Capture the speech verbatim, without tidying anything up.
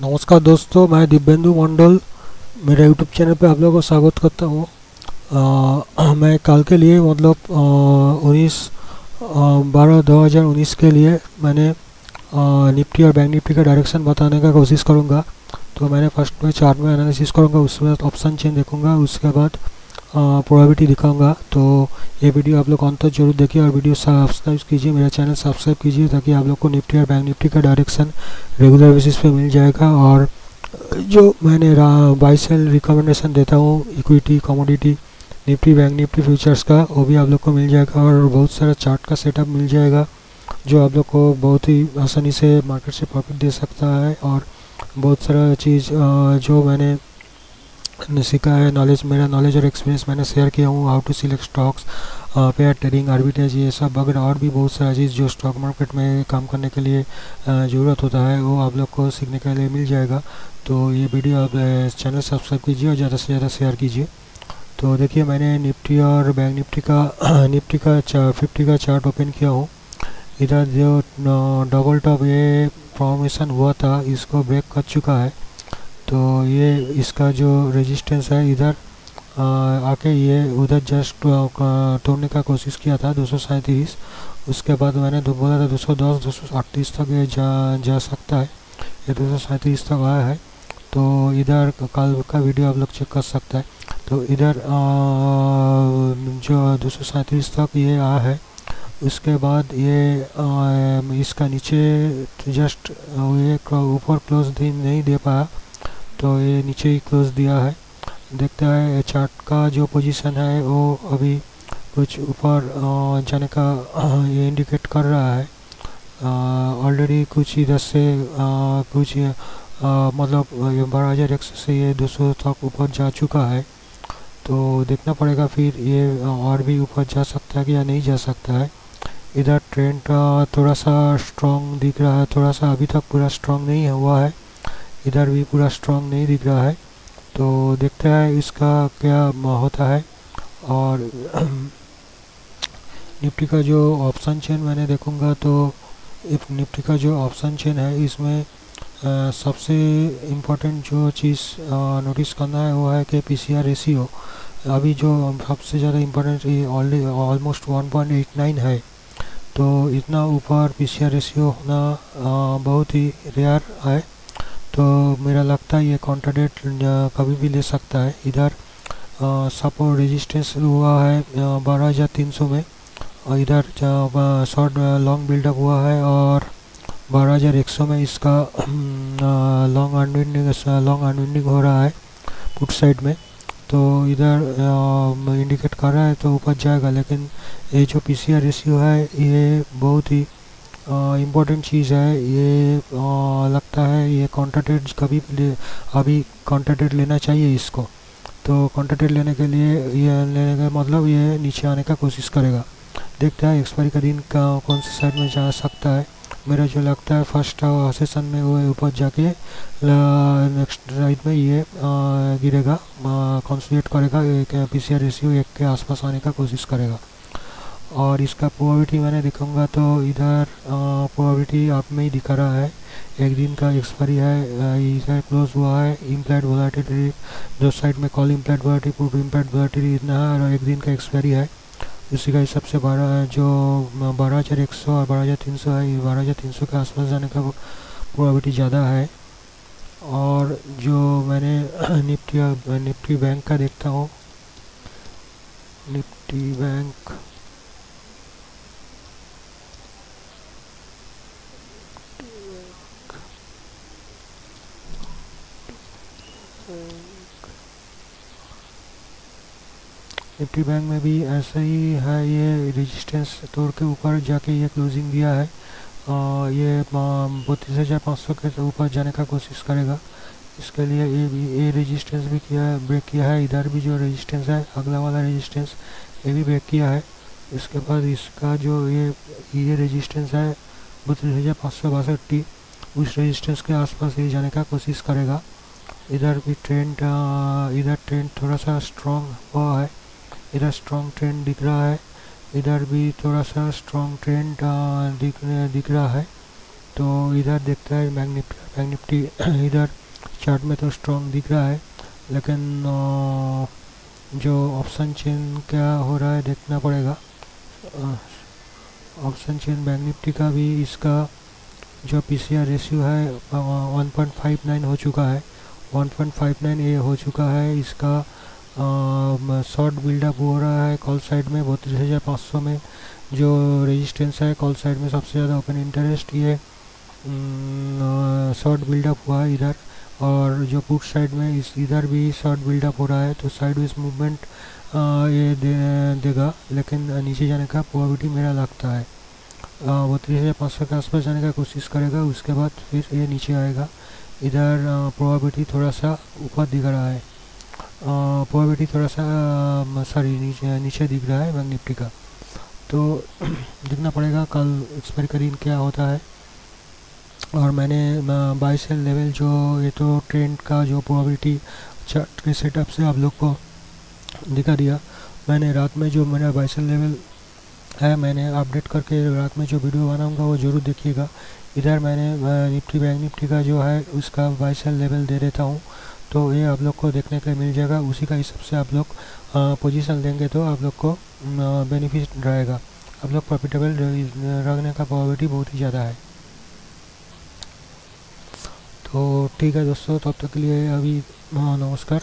नमस्कार दोस्तों, मैं दिवेंदु मंडल मेरे यूट्यूब चैनल पे आप लोगों को स्वागत करता हूँ। मैं कल के लिए मतलब उन्नीस बारह दो हज़ार उन्नीस के लिए मैंने निफ्टी और बैंक निफ्टी का डायरेक्शन बताने का कोशिश करूँगा। तो मैंने फर्स्ट में चार्ट में एनालिसिस करूँगा, उसमें ऑप्शन चेन देखूँगा, उसके बाद प्रोबेबिलिटी दिखाऊंगा। तो ये वीडियो आप लोग अंत तक जरूर देखिए और वीडियो सब्सक्राइब कीजिए, मेरा चैनल सब्सक्राइब कीजिए ताकि आप लोग को निफ्टी और बैंक निफ्टी का डायरेक्शन रेगुलर बेसिस पे मिल जाएगा। और जो मैंने बाई सेल रिकमेंडेशन देता हूँ equity, commodity, Nifty, bank Nifty futures का, वो भी आप लोग को मिल जाएगा। और बहुत सारा चार्ट का सेटअप मिल जाएगा जो आप लोग को बहुत ही आसानी से मार्केट से प्रॉफिट दे सकता है। और बहुत सारा चीज़ जो मैंने सीखा है, नॉलेज, मेरा नॉलेज और एक्सपीरियंस मैंने शेयर किया हूँ। How to select stocks, pair trading, arbitrage, ये सब वगैरह और भी बहुत सारा चीज़ जो स्टॉक मार्केट में काम करने के लिए ज़रूरत होता है वो आप लोग को सीखने के लिए मिल जाएगा। तो ये वीडियो आप चैनल सब्सक्राइब कीजिए और ज़्यादा से ज़्यादा शेयर कीजिए। तो देखिए, मैंने निफ्टी और बैंक निफ्टी का निफ्टी का चार फिफ्टी का चार्ट ओपन किया हूँ। इधर जो डबल टॉप ये फॉर्मेशन हुआ था इसको ब्रेक कर चुका है। तो ये इसका जो रेजिस्टेंस है इधर आके ये उधर जस्ट तोड़ने का कोशिश किया था दो सौ सैंतीस। उसके बाद मैंने तो बोला था दो सौ दस, दो सौ अड़तीस तक ये जा जा सकता है, ये दो सौ सैंतीस तक आया है। तो इधर कल का वीडियो आप लोग चेक कर सकते हैं। तो इधर जो दो सौ सैंतीस तक ये आया है, उसके बाद ये आ, इसका नीचे जस्ट ये ऊपर क्लोज नहीं दे पाया, तो ये नीचे ही क्लोज दिया है। देखता है चार्ट का जो पोजीशन है वो अभी कुछ ऊपर जाने का ये इंडिकेट कर रहा है। ऑलरेडी कुछ इधर से आ, कुछ आ, मतलब बारह हज़ार एक सौ से ये दो सौ तक ऊपर जा चुका है। तो देखना पड़ेगा फिर ये और भी ऊपर जा सकता है या नहीं जा सकता है। इधर ट्रेंड थोड़ा सा स्ट्रॉन्ग दिख रहा है, थोड़ा सा अभी तक पूरा स्ट्रॉन्ग नहीं हुआ है, इधर भी पूरा स्ट्रॉन्ग नहीं दिख रहा है। तो देखते हैं इसका क्या होता है। और निफ्टी का जो ऑप्शन चेन मैंने देखूंगा तो निफ्टी का जो ऑप्शन चेन है इसमें आ, सबसे इम्पोर्टेंट जो चीज़ नोटिस करना है वो है कि पी सी आर रेशियो अभी जो सबसे ज़्यादा इम्पोर्टेंट ये almost one point eight nine है। तो इतना ऊपर पी सी आर रेशियो होना आ, बहुत ही रेयर है। तो मेरा लगता है ये कॉन्ट्राडेट कभी भी ले सकता है। इधर सपोर्ट रेजिस्टेंस हुआ है बारह हज़ार तीन सौ में, और इधर शॉर्ट लॉन्ग बिल्डअप हुआ है और बारह हज़ार एक सौ में इसका लॉन्ग अनविंडिंग लॉन्ग अनविंडिंग हो रहा है पुट साइड में। तो इधर इंडिकेट कर रहा है तो ऊपर जाएगा, लेकिन ये जो पी सी आर रेशियो है ये बहुत ही इम्पोर्टेंट uh, चीज़ है। ये uh, लगता है ये कॉन्ट्राडेट कभी ले, अभी कॉन्ट्राडेट लेना चाहिए इसको। तो कॉन्ट्राडेट लेने के लिए ये लेने का मतलब ये नीचे आने का कोशिश करेगा। देखता है एक्सपायरी का दिन का कौन सी साइड में जा सकता है। मेरा जो लगता है फर्स्ट सेशन में वो ऊपर जाके नेक्स्ट राइड में ये uh, गिरेगा, कंसोलिडेट uh, करेगा, एक पी सी आर रेशियो एक के आसपास आने का कोशिश करेगा। और इसका प्रोबेबिलिटी मैंने देखूंगा तो इधर प्रोबेबिलिटी आप में ही दिखा रहा है, एक दिन का एक्सपायरी है, इधर क्लोज हुआ है। इम्प्लाइड वोलेटिलिटी दो साइड में, call implied volatility, put implied volatility इतना है और एक दिन का एक्सपायरी है। उसी का हिसाब से बारह जो बारह हज़ार एक सौ और बारह हज़ार तीन सौ है, बारह हज़ार तीन सौ के आसपास जाने का प्रोबेबिलिटी ज़्यादा है। और जो मैंने निफ्टी निफ्टी बैंक का देखता हूँ, निफ्टी बैंक निफ्टी बैंक में भी ऐसा ही है। ये रेजिस्टेंस तोड़ के ऊपर जाके ये क्लोजिंग दिया है, आ, ये बत्तीस हज़ार पाँच सौ के ऊपर जाने का कोशिश करेगा। इसके लिए ये भी ये रेजिस्टेंस भी किया है, ब्रेक किया है। इधर भी जो रेजिस्टेंस है, अगला वाला रेजिस्टेंस ये भी ब्रेक किया है। इसके बाद इसका जो ये ये रेजिस्टेंस है बत्तीस हज़ार पाँच सौ बासठ टी, उस रेजिस्टेंस के आसपास ये जाने का कोशिश करेगा। इधर भी ट्रेंड इधर ट्रेंड थोड़ा सा स्ट्रॉन्ग हुआ है, इधर स्ट्रॉन्ग ट्रेंड दिख रहा है, इधर भी थोड़ा सा स्ट्रॉन्ग ट्रेंड दिख दिख रहा है। तो इधर देखता है बैंकनिफ्टी इधर चार्ट में तो स्ट्रॉन्ग दिख रहा है, लेकिन जो ऑप्शन चेन क्या हो रहा है देखना पड़ेगा। ऑप्शन चेन बैंकनिफ्टी का भी, इसका जो पी सी आर रेशियो है वन पॉइंट फाइव नाइन हो चुका है, वन पॉइंट फाइव नाइन ए हो चुका है। इसका शॉर्ट बिल्डअप हो रहा है कॉल साइड में बत्तीस हज़ार पाँच सौ में, जो रेजिस्टेंस है कॉल साइड में सबसे ज़्यादा ओपन इंटरेस्ट, ये शॉर्ट बिल्डअप हुआ है इधर, और जो पुट साइड में इस इधर भी शॉर्ट बिल्डअप हो रहा है, तो साइडवेज मूवमेंट ये दे, देगा, लेकिन नीचे जाने का प्रोबेबिलिटी मेरा लगता है। बत्तीस हज़ार पाँच सौ के आसपास जाने का कोशिश करेगा, उसके बाद फिर ये नीचे आएगा। इधर प्रोबेबिलिटी थोड़ा सा ऊपर दिख रहा है, प्रोबेबिलिटी थोड़ा सा सॉरी नीचे नीचे दिख रहा है बैंक निफ्टी का, तो देखना पड़ेगा कल एक्सपायर करीन क्या होता है। और मैंने बाई सेल लेवल जो ये तो ट्रेंड का जो प्रोबेबिलिटी चार्ट के सेटअप से आप लोग को दिखा दिया। मैंने रात में जो मेरा बाई सेल लेवल है मैंने अपडेट करके रात में जो वीडियो बनाऊंगा वो ज़रूर देखिएगा। इधर मैंने निफ्टी बैंक निफ्टी का जो है उसका बाई सेल लेवल दे देता हूँ, तो ये आप लोग को देखने के लिए मिल जाएगा। उसी का हिसाब से आप लोग पोजीशन लेंगे तो आप लोग को बेनिफिट रहेगा, आप लोग प्रॉफिटेबल रखने का प्रोबेबिलिटी बहुत ही ज़्यादा है। तो ठीक है दोस्तों, तब तक के लिए अभी नमस्कार।